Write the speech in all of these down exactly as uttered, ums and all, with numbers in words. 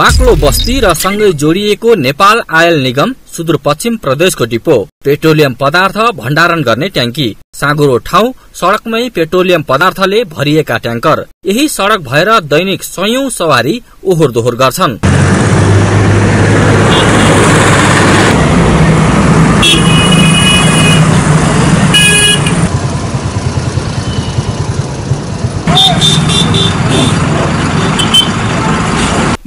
बाक्लो बस्ती र सँगै जोडिएको नेपाल आयल निगम सुदूरपश्चिम प्रदेशको डिपो, पेट्रोलियम पदार्थ भण्डारण गर्ने ट्याङ्की, साँगुरो ठाउँ, सडकमै पेट्रोलियम पदार्थले भरिएका ट्याङ्कर। यही सडक भएर दैनिक सयौं सवारी ओहोर दोहोर गर्छन्।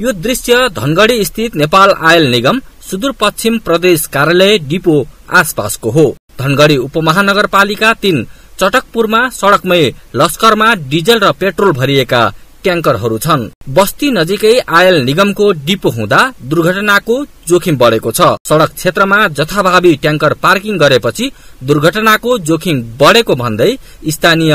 यो दृश्य धनगढी स्थित नेपाल आयल निगम सुदूरपश्चिम प्रदेश कार्यालय डिपो आसपासको हो। धनगढी उपमहानगरपालिका तीन चटकपुरमा सडकमै लस्करमा डिजल र पेट्रोल भरिएका ट्याङ्करहरू छन्। बस्ती नजिकै आयल निगमको डिपो हुँदा दुर्घटनाको जोखिम बढेको छ। सडक क्षेत्रमा जथाभावी ट्याङ्कर पार्किङ गरेपछि दुर्घटनाको जोखिम बढेको भन्दै स्थानीय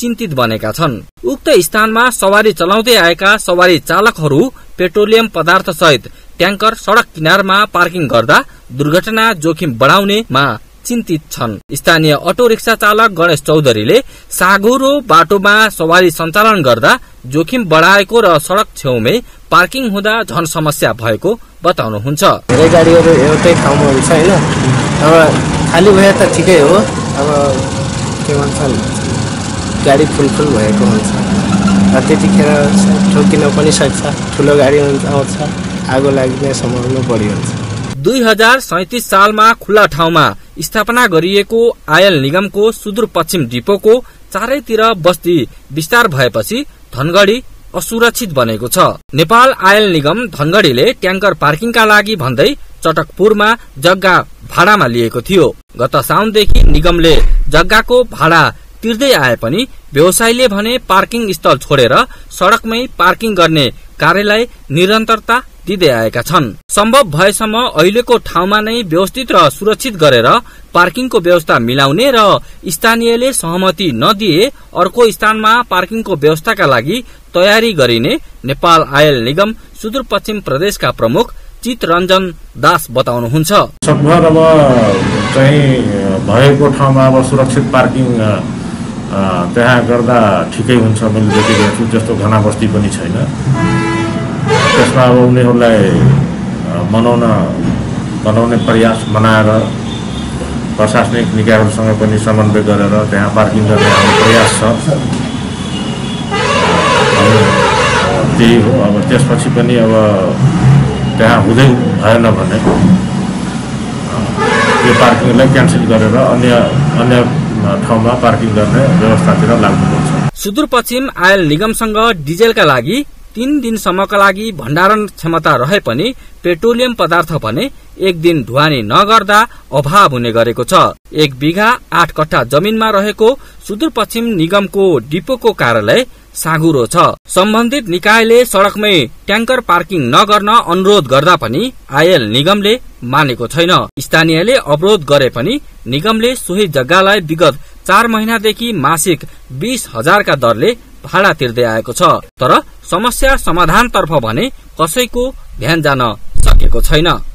चिन्तित बनेका छन्। उक्त स्थानमा सवारी चलाउँदै आएका सवारी चालकहरू पेट्रोलियम पदार्थ सहित ट्याङ्कर सडक किनारमा पार्किङ गर्दा दुर्घटना जोखिम बढाउनेमा चिन्तित छन्। स्थानीय अटो रिक्सा चालक गणेश चौधरीले साँगुरो बाटोमा सवारी सञ्चालन गर्दा जोखिम बढाएको र सडक छेउमै पार्किङ हुँदा झन समस्या भएको बताउनुहुन्छ। धेरै गाडीहरू एउटै ठाउँमा हुन्छ हैन, अब खाली भए त ठिकै हो, अब के भन्छ गाडी फुलफुल भएको हुन्छ, त्यतिखेर ठोकिन पनि सक्छ, ठुलो गाडी आउँछ, आगो लाग्ने सम्भावना बढी हुन्छ। दुई हजार सैंतीस सालमा खुला ठाउँमा स्थापना गरिएको आयल निगमको सुदूरपश्चिम डिपोको चारैतिर बस्ती विस्तार भएपछि धनगढी असुरक्षित बनेको छ। नेपाल आयल निगम धनगढीले ट्याङ्कर पार्किङका लागि भन्दै चटकपुरमा जग्गा भाडामा लिएको थियो। गत साउनदेखि निगमले जग्गाको भाडा तिर्दै आए पनि व्यवसायीले भने पार्किङ स्थल छोडेर सडकमै पार्किङ गर्ने कार्यलाई निरन्तरता दिँदै आएका छन्। सम्भव भएसम्म अहिलेको ठाउँमा नै व्यवस्थित र सुरक्षित गरेर पार्किङको व्यवस्था मिलाउने र स्थानीयले सहमति नदिए अर्को स्थानमा पार्किङको व्यवस्थाका लागि तयारी गरिने नेपाल आयल निगम सुदूरपश्चिम प्रदेशका प्रमुख चित्रञ्जन दास बताउनुहुन्छ। त्यहाँ गर्दा ठिकै हुन्छ, मैले देखेको छु। जस्तो घना बस्ती पनि छैन, त्यसमा अब उनीहरूलाई मनाउन बनाउने प्रयास बनाएर प्रशासनिक निकायहरूसँग पनि समन्वय गरेर त्यहाँ पार्किङ गर्ने हाम्रो प्रयास छ। त्यही हो, अब त्यसपछि पनि अब त्यहाँ हुँदै भएन भने यो पार्किङलाई क्यान्सल गरेर अन्य अन्य ठाउँमा पार्किङ गर्ने व्यवस्थातिर लाग्नुपर्छ। सुदूरपश्चिम आयल निगमसँग डिजेलका लागि तीन दिनसम्मका लागि भण्डारण क्षमता रहे पनि पेट्रोलियम पदार्थ भने एक दिन ढुवानी नगर्दा अभाव हुने गरेको छ। एक बिघा आठ कट्ठा जमिनमा रहेको सुदूरपश्चिम निगमको डिपोको कार्यालय साँगुरो छ। सम्बन्धित निकायले सडकमै ट्याङ्कर पार्किङ नगर्न अनुरोध गर्दा पनि आयल निगमले मानेको छैन। स्थानीयले अवरोध गरे पनि निगमले सोही जग्गालाई विगत चार महिनादेखि मासिक बीस हजार का दरले भाडा तिर्दै आएको छ, तर समस्या समाधानतर्फ भने कसैको ध्यान जान सकेको छैन।